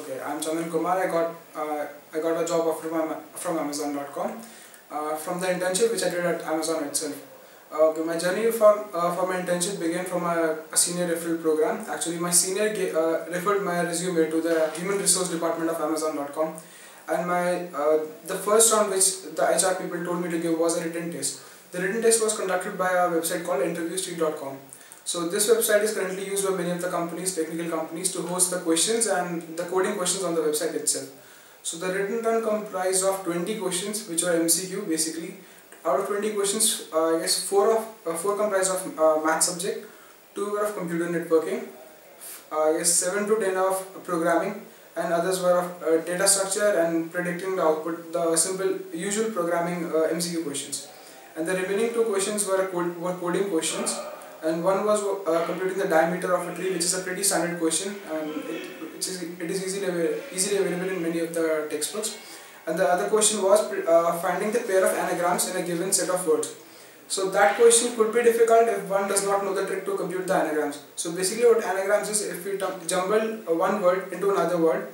Okay, I'm Chamil Kumar. I got a job offer from Amazon.com from the internship which I did at Amazon itself. Okay, my journey for my internship began from a senior referral program. Actually, my senior referred my resume to the human resource department of Amazon.com, and the first round which the HR people told me to give was a written test. The written test was conducted by a website called interviewstreet.com. So this website is currently used by many of the companies, technical companies, to host the questions and the coding questions on the website itself. So the written round comprised of 20 questions, which were MCQ basically. Out of 20 questions, I guess four comprised of math subject, 2 were of computer networking, I guess 7 to 10 of programming, and others were of data structure and predicting the output, the simple usual programming MCQ questions. And the remaining 2 questions were coding questions. And one was computing the diameter of a tree, which is a pretty standard question, and it is easily available in many of the textbooks. And the other question was finding the pair of anagrams in a given set of words. So that question could be difficult if one does not know the trick to compute the anagrams. So basically what anagrams is, if we jumble one word into another word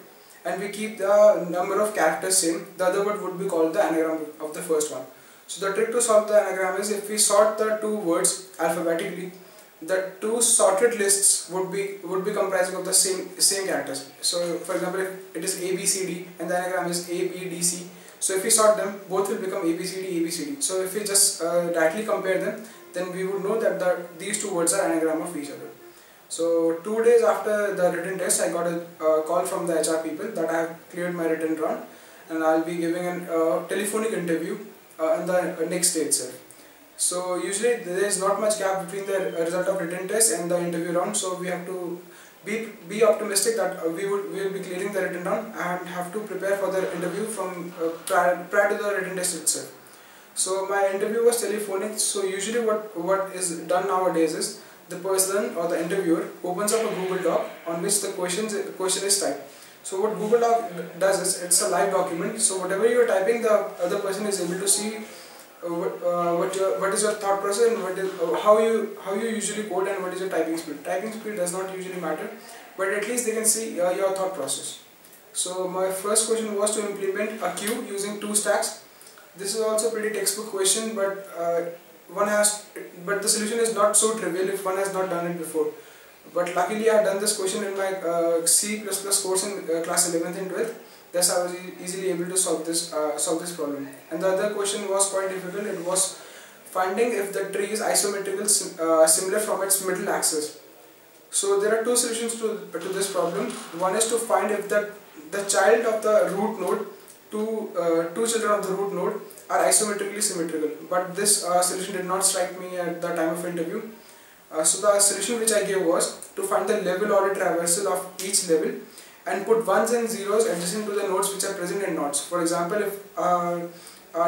and we keep the number of characters same, the other word would be called the anagram of the first one. So the trick to solve the anagram is, if we sort the 2 words alphabetically, the 2 sorted lists would be comprising of the same characters. So for example, if it is A B C D and the anagram is A B D C, so if we sort them, both will become A B C D A B C D. So if we just rightly compare them, then we would know that these 2 words are anagram of each other. So 2 days after the written test, I got a call from the HR people that I have cleared my written round, and I'll be giving a telephonic interview on the next day itself. So usually there is not much gap between the result of written test and the interview round, so we have to be optimistic that we will be clearing the written round and have to prepare for the interview from prior to the written test itself. So my interview was telephonic. So usually what is done nowadays is, the person or the interviewer opens up a Google Doc on which the question is typed. So what Google Doc does is, it's a live document, so whatever you are typing, the other person is able to see what is your thought process and how you usually code and what is your typing speed. Typing speed does not usually matter, but at least they can see your thought process. So my first question was to implement a queue using 2 stacks. This is also a pretty textbook question, but the solution is not so trivial if one has not done it before. But luckily I had done this question in my C++ course in class 11th and 12th. Thus I was easily able to solve this problem. And the other question was quite difficult. It was finding if the tree is isometrical, similar from its middle axis. So there are 2 solutions to this problem. One is to find if the child of the root node, two children of the root node are isometrically symmetrical. But this solution did not strike me at the time of interview. So the solution which I gave was to find the level order traversal of each level and put 1s and 0s adjacent to the nodes which are present in nodes. For example, if a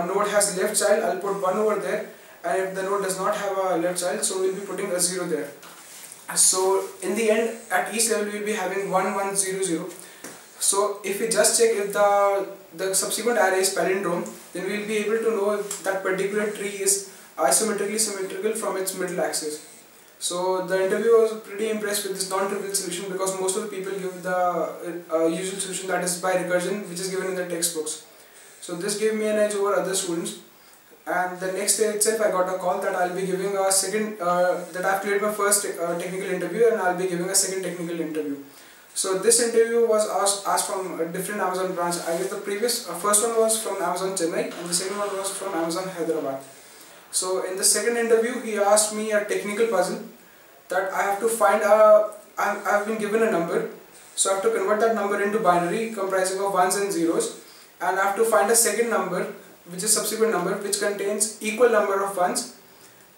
node has left child, I'll put 1 over there, and if the node does not have a left child, so we'll be putting a 0 there. So in the end, at each level we'll be having 1, 1, 0, 0. So if we just check if the subsequent array is palindrome, then we'll be able to know if that particular tree is isometrically symmetrical from its middle axis. So the interviewer was pretty impressed with this non-trivial solution, because most of the people give the usual solution, that is by recursion, which is given in the textbooks. So this gave me an edge over other students. And the next day itself, I got a call that I'll be giving a second, that I've cleared my first technical interview, and I'll be giving a second technical interview. So this interview was asked from a different Amazon branch. I guess the first one was from Amazon Chennai, and the second one was from Amazon Hyderabad. So in the second interview, he asked me a technical puzzle that I have to find I have been given a number, so I have to convert that number into binary comprising of 1s and 0s, and I have to find a second number, which is subsequent number, which contains equal number of 1s,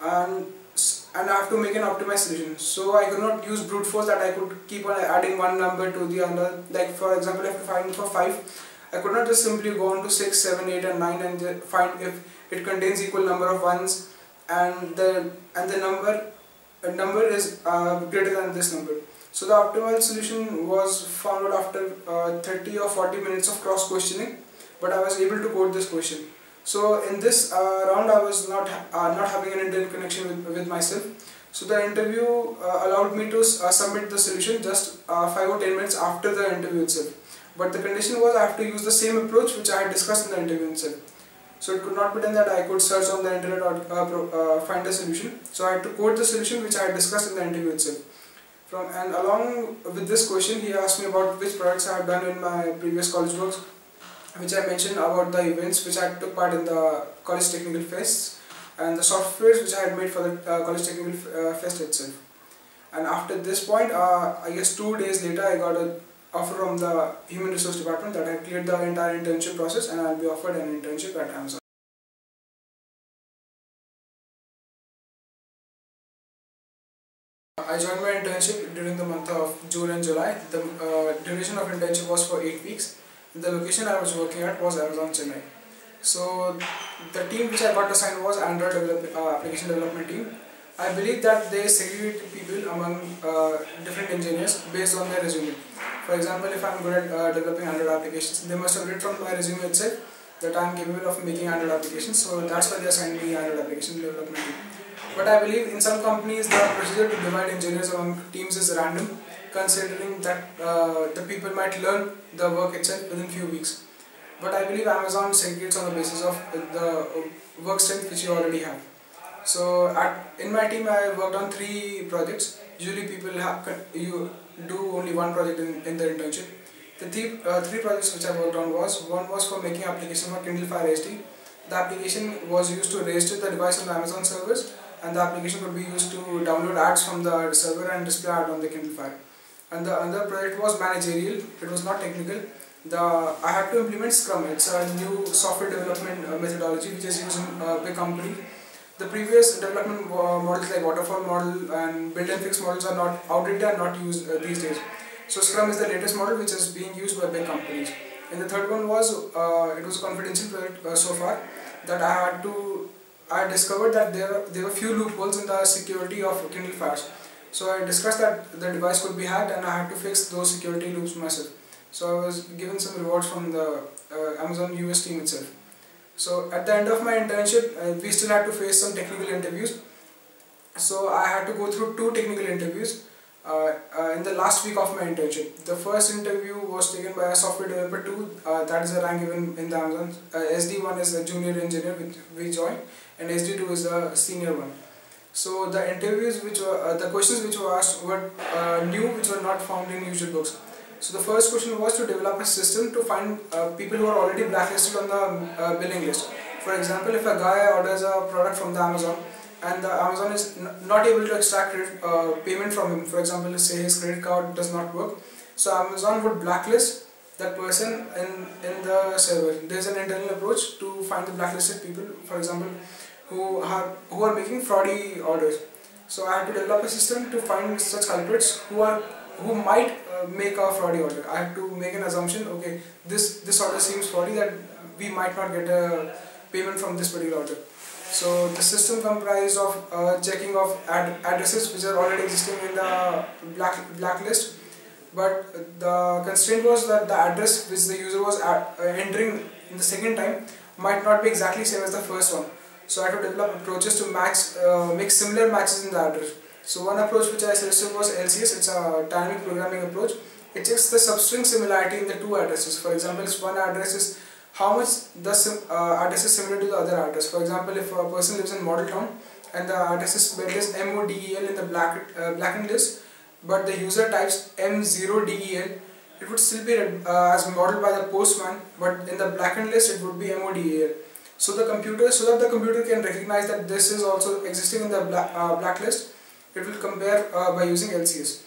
and I have to make an optimized solution. So I could not use brute force that I could keep on adding one number to the other. Like for example, I have to find for 5. I could not just simply go on to 6, 7, 8 and 9 and find if it contains equal number of 1s and the number is greater than this number. So the optimal solution was found out after 30 or 40 minutes of cross questioning, but I was able to code this question. So in this round I was not having an internet connection with myself. So the interview allowed me to submit the solution just 5 or 10 minutes after the interview itself. but the condition was I have to use the same approach which I had discussed in the interview itself. So it could not be done that I could search on the internet or find a solution. So I had to code the solution which I had discussed in the interview itself. And along with this question, he asked me about which projects I have done in my previous college works, which I mentioned about the events which I took part in the college technical fest, and the softwares which I had made for the college technical fest itself. And after this point, I guess 2 days later, I got an offer from the human resource department that I cleared the entire internship process and I'll be offered an internship at Amazon. I joined my internship during the month of June and July. The duration of internship was for 8 weeks. The location I was working at was Amazon Chennai. So the team which I got assigned was Android application development team. I believe that they segregate people among different engineers based on their resume. For example, if I am good at developing Android applications, they must have read from my resume itself that I am capable of making Android applications, so that's why they assigned me Android application development team. But I believe in some companies the procedure to divide engineers among teams is random, considering that the people might learn the work itself within few weeks. But I believe Amazon segregates on the basis of the work strength which you already have. So in my team I worked on 3 projects. Usually people do only one project in their internship. The three projects which I worked on was, one was for making application for Kindle Fire HD. The application was used to register the device on the Amazon servers, and the application could be used to download ads from the server and display ads on the Kindle Fire. And the other project was managerial, it was not technical. I had to implement Scrum. It's a new software development methodology which is used in a big company. The previous development models like waterfall model and build and fix models are not outdated and not used these days. So Scrum is the latest model which is being used by big companies. And the third one was, it was a confidential project so far, that I discovered that there were few loopholes in the security of Kindle Fires. So I discussed that the device could be hacked and I had to fix those security loops myself. So I was given some rewards from the Amazon US team itself. So at the end of my internship, we still had to face some technical interviews. So I had to go through 2 technical interviews. In the last week of my internship, the first interview was taken by a software developer 2, that is the rank given in the Amazon. SD1 is a junior engineer which we joined, and SD2 is a senior one. So the interviews which were, the questions which were asked were new, which were not found in usual books. So the first question was to develop a system to find people who are already blacklisted on the billing list. For example, if a guy orders a product from the Amazon, and Amazon is not able to extract payment from him. For example, say his credit card does not work. So Amazon would blacklist that person in the server. There is an internal approach to find the blacklisted people, for example, who are making fraudy orders. So I had to develop a system to find such culprits who might make a fraudy order. I had to make an assumption, okay, this order seems fraudy, that we might not get a payment from this particular order. So the system comprised of checking of addresses which are already existing in the blacklist, but the constraint was that the address which the user was entering in the second time might not be exactly same as the first one. So I had to develop approaches to make similar matches in the address. So one approach which I suggested was LCS. It's a dynamic programming approach. It checks the substring similarity in the 2 addresses. For example, if one address is how much the address is similar to the other address. For example, if a person lives in Model Town and the address is spelled as MODEL in the blackened list, but the user types M0DEL, it would still be as modeled by the postman, but in the blackened list it would be MODEL. So the computer, so that the computer can recognize that this is also existing in the blacklist, it will compare by using LCS.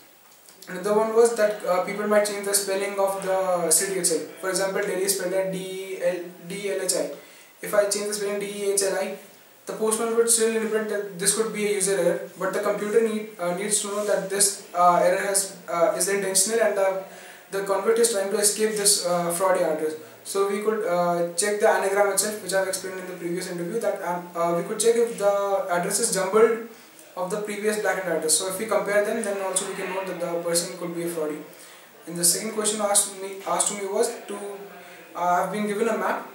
Another one was that people might change the spelling of the city itself. For example, Delhi is spelled as DELHI. If I change the spelling DEHLI, the postman would still interpret that this could be a user error, but the computer needs to know that this error is intentional and the convert is trying to escape this fraudy address. So we could check the anagram itself, which I have explained in the previous interview, that we could check if the address is jumbled of the previous blackened address. So if we compare them, then also we can know that the person could be a fraudy. And the second question asked to me was to, I've been given a map,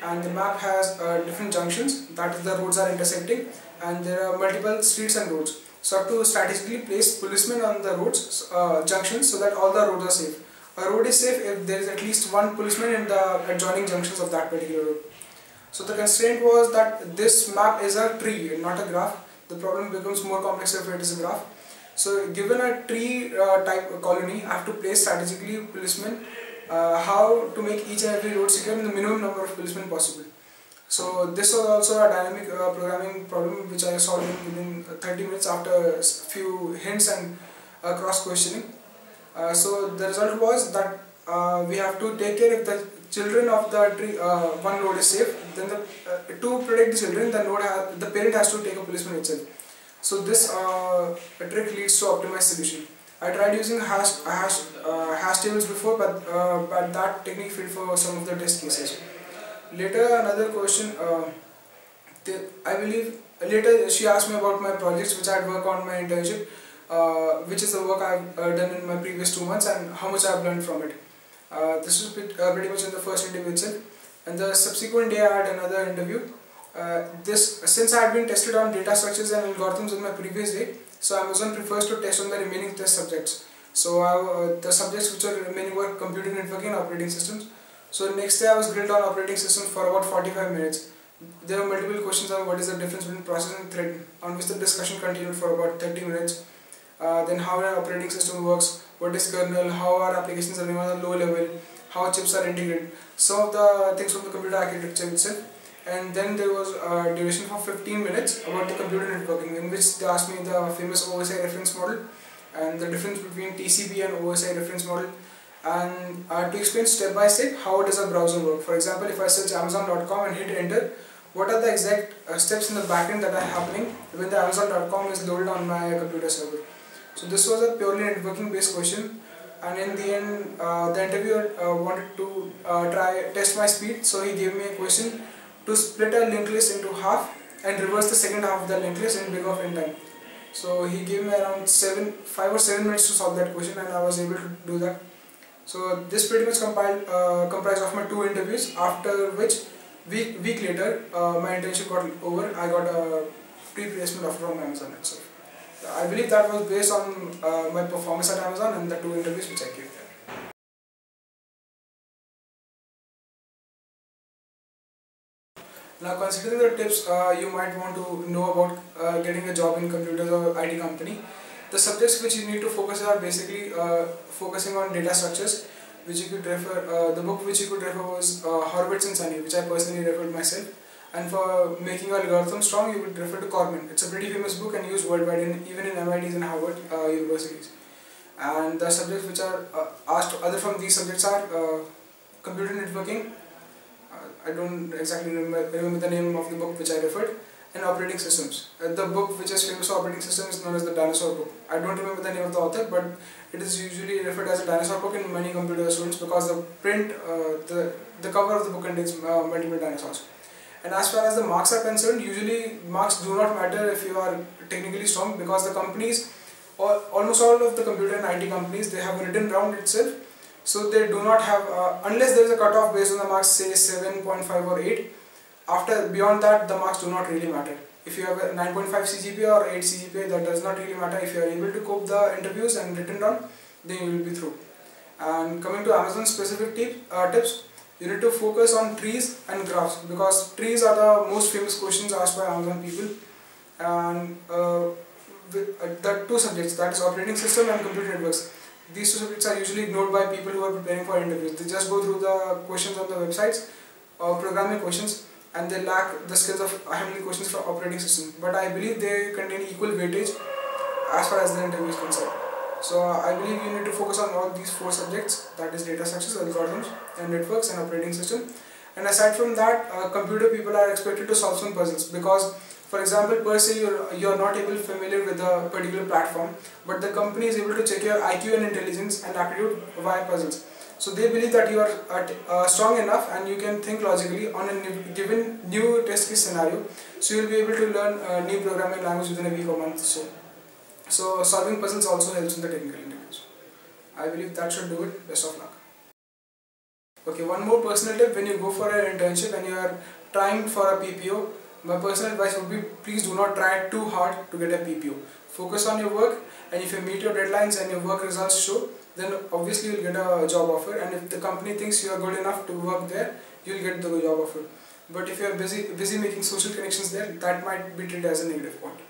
and the map has different junctions, that is the roads are intersecting, and there are multiple streets and roads. So I have to strategically place policemen on the roads, junctions, so that all the roads are safe. A road is safe if there is at least one policeman in the adjoining junctions of that particular road. So the constraint was that this map is a tree and not a graph. The problem becomes more complex if it is a graph. So given a tree type colony, I have to place strategically policemen, how to make each and every road secure in the minimum number of policemen possible. So this was also a dynamic programming problem which I solved within 30 minutes after a few hints and cross questioning. So the result was that we have to take care if the children of the tree, one road is safe, then the, to protect the children, the parent has to take a policeman itself. So this trick leads to optimized solution. I tried using hash tables before, but that technique failed for some of the test cases. Later another question, I believe later she asked me about my projects which I had worked on my internship, which is the work I have done in my previous 2 months and how much I have learned from it. This was pretty much in the first interview itself, and the subsequent day I had another interview. Since I had been tested on data structures and algorithms in my previous day, so Amazon prefers to test on the remaining test subjects. So the subjects which were remaining were computer networking and operating systems. So next day I was grilled on operating systems for about 45 minutes. There were multiple questions on what is the difference between process and thread, on which the discussion continued for about 30 minutes. Then how an operating system works, what is kernel, how our applications are running on a low level, how chips are integrated, some of the things from the computer architecture itself. And then there was a duration for 15 minutes about the computer networking, in which they asked me the famous OSI reference model and the difference between TCP and OSI reference model, and to explain step by step how does a browser work. For example, if I search Amazon.com and hit enter, what are the exact steps in the backend that are happening when the Amazon.com is loaded on my computer server. So this was a purely networking based question, and in the end the interviewer wanted to test my speed, so he gave me a question to split a linked list into half and reverse the second half of the linked list in big of n time. So he gave me around 5 or 7 minutes to solve that question, and I was able to do that. So this pretty much comprised of my 2 interviews, after which week later my internship got over. I got a pre-placement offer from Amazon itself. I believe that was based on my performance at Amazon and the 2 interviews which I gave there. Now, considering the tips you might want to know about getting a job in computers or IT company, the subjects which you need to focus are basically focusing on data structures, which you could refer. The book which you could refer was Horowitz and Sunny, which I personally referred myself. And for making your algorithm strong, you would refer to Cormen. It's a pretty famous book and used worldwide, even in MITs and Harvard universities. And the subjects which are asked other from these subjects are computer networking. I don't exactly remember the name of the book which I referred, and operating systems. The book which is famous for operating systems is known as the dinosaur book. I don't remember the name of the author, but it is usually referred as a dinosaur book in many computer students because the print, the cover of the book contains multiple dinosaurs. And as far as the marks are concerned, usually marks do not matter if you are technically strong, because the companies, almost all of the computer and IT companies, they have a written round itself. So they do not have, unless there is a cutoff based on the marks, say 7.5 or 8, after beyond that the marks do not really matter. If you have a 9.5 CGPA or 8 CGPA, that does not really matter. If you are able to cope the interviews and written down, then you will be through. And coming to Amazon specific tips, you need to focus on trees and graphs, because trees are the most famous questions asked by Amazon people. And the 2 subjects, that is operating system and computer networks. These 2 subjects are usually ignored by people who are preparing for interviews. They just go through the questions on the websites, programming questions, and they lack the skills of handling questions for operating system. But I believe they contain equal weightage as far as the interview is concerned. So I believe you need to focus on all these 4 subjects, that is data structures, algorithms, and networks, and operating system. And aside from that, computer people are expected to solve some puzzles, because for example, per se you're not able familiar with a particular platform, but the company is able to check your IQ and intelligence and aptitude via puzzles. So they believe that you are strong enough and you can think logically on a given new test case scenario, so you'll be able to learn a new programming language within a week or month. So solving puzzles also helps in the technical interviews. I believe that should do it. Best of luck. Okay, one more personal tip: when you go for an internship and you are trying for a PPO, my personal advice would be, please do not try too hard to get a PPO. Focus on your work, and if you meet your deadlines and your work results show, then obviously you'll get a job offer, and if the company thinks you are good enough to work there, you'll get the job offer. But if you are busy making social connections there, that might be treated as a negative point.